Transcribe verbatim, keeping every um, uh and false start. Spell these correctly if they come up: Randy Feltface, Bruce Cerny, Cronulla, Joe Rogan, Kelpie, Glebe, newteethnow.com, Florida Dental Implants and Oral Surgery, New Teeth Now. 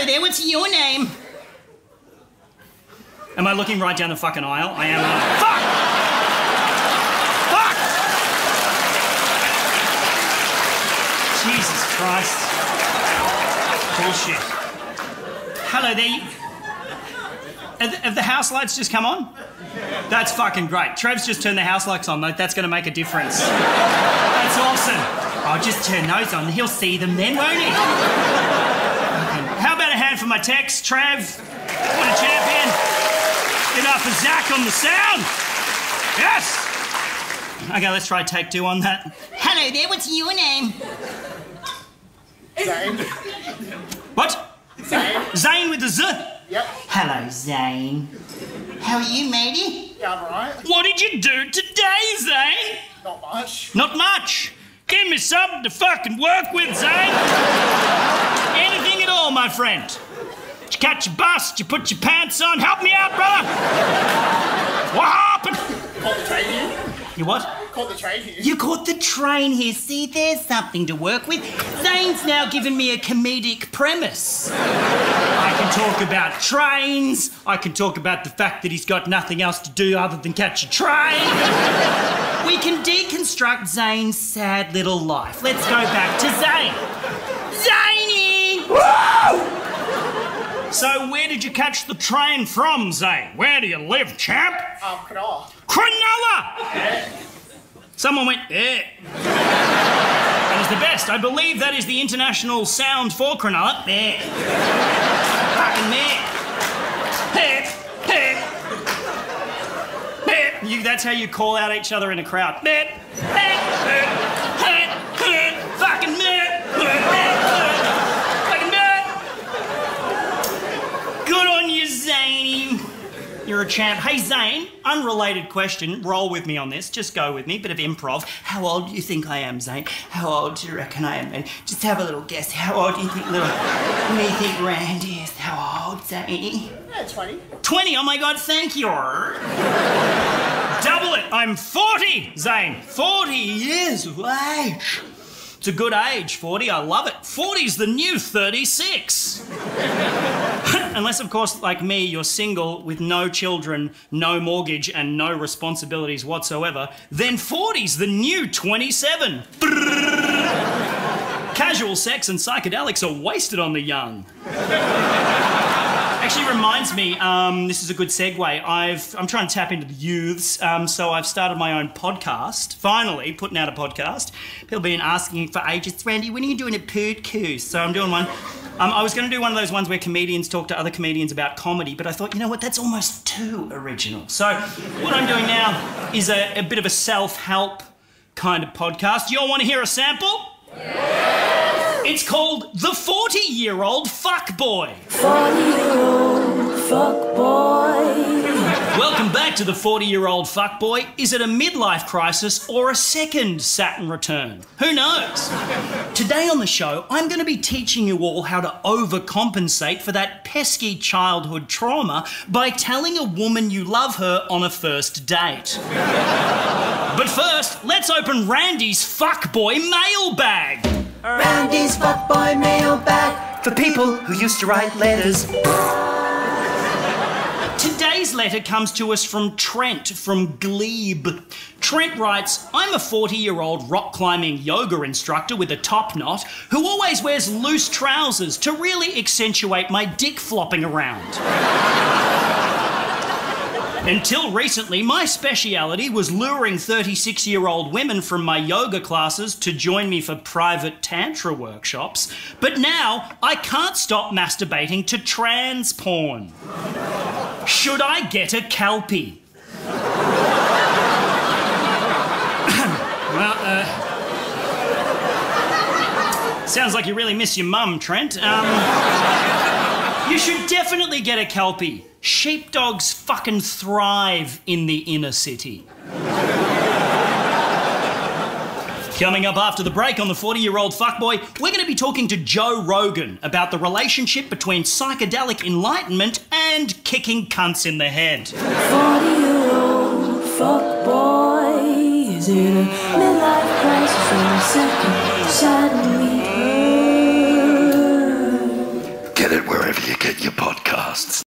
hello there, what's your name? Am I looking right down the fucking aisle? I am. Uh, fuck! Fuck! Jesus Christ. Bullshit. Hello there. You... Have, have the house lights just come on? That's fucking great. Trev's just turned the house lights on, though. That's going to make a difference. That's awesome. I'll just turn those on. He'll see them then, won't he? How about a hand for my text, Trav? What a champion. Enough for Zach on the sound. Yes. Okay, let's try take two on that. Hello there. What's your name? Zane. What? Zane. Zane with the Z. Yep. Hello, Zane. How are you, matey? Yeah, I'm alright. What did you do today, Zane? Not much. Not much. Give me something to fucking work with, Zane. Anything at all, my friend. Did you catch your bus? Did you put your pants on? Help me out, brother! What happened? Caught the train here. You what? Caught the train here. You caught the train here. See, there's something to work with. Zane's now given me a comedic premise. I can talk about trains. I can talk about the fact that he's got nothing else to do other than catch a train. We can deconstruct Zane's sad little life. Let's go back to Zane. Zaney! Woo! So where did you catch the train from, Zane? Where do you live, champ? Um, Cronulla. Cronulla! Yeah. Someone went, eh. That was the best. I believe that is the international sound for Cronulla. Eh. Fucking eh. Eh. Eh. Eh. You, that's how you call out each other in a crowd. Eh. Eh. Eh. Eh. Fucking eh. Eh. You're a champ. Hey, Zane, unrelated question. Roll with me on this. Just go with me. Bit of improv. How old do you think I am, Zane? How old do you reckon I am? And just have a little guess. How old do you think little me think Randy is? How old, Zane? Yeah, twenty. twenty? Oh, my God, thank you. Double it. I'm forty, Zane. forty years of age. It's a good age, forty. I love it. forty's the new thirty-six. Unless, of course, like me, you're single with no children, no mortgage, and no responsibilities whatsoever, then forty's the new twenty-seven. Casual sex and psychedelics are wasted on the young. Actually reminds me, um, this is a good segue, I've, I'm trying to tap into the youths, um, so I've started my own podcast, finally, putting out a podcast. People have been asking for ages, Randy, when are you doing a podcast? So I'm doing one. Um, I was going to do one of those ones where comedians talk to other comedians about comedy, but I thought, you know what, that's almost too original. So what I'm doing now is a, a bit of a self-help kind of podcast. You all want to hear a sample? Yes. It's called The forty-year-old Fuckboy. forty-year-old Fuckboy. Welcome back to The forty-year-old Fuckboy. Is it a midlife crisis or a second Saturn return? Who knows? Today on the show, I'm going to be teaching you all how to overcompensate for that pesky childhood trauma by telling a woman you love her on a first date. But first, let's open Randy's Fuckboy mailbag. Randy's Fuckboy mailbag for people who used to write letters. Today's letter comes to us from Trent from Glebe. Trent writes, I'm a forty-year-old rock climbing yoga instructor with a top knot who always wears loose trousers to really accentuate my dick flopping around. Until recently, my speciality was luring thirty-six-year-old women from my yoga classes to join me for private tantra workshops, but now I can't stop masturbating to trans porn. Should I get a Kelpie? Well, uh... sounds like you really miss your mum, Trent. Um, you should definitely get a Kelpie. Sheepdogs fucking thrive in the inner city. Coming up after the break on The forty-year-old Fuckboy, we're going to be talking to Joe Rogan about the relationship between psychedelic enlightenment and kicking cunts in the head. forty-year-old Fuckboy is in a midlife crisis or a second suddenly. get it wherever you get your podcasts.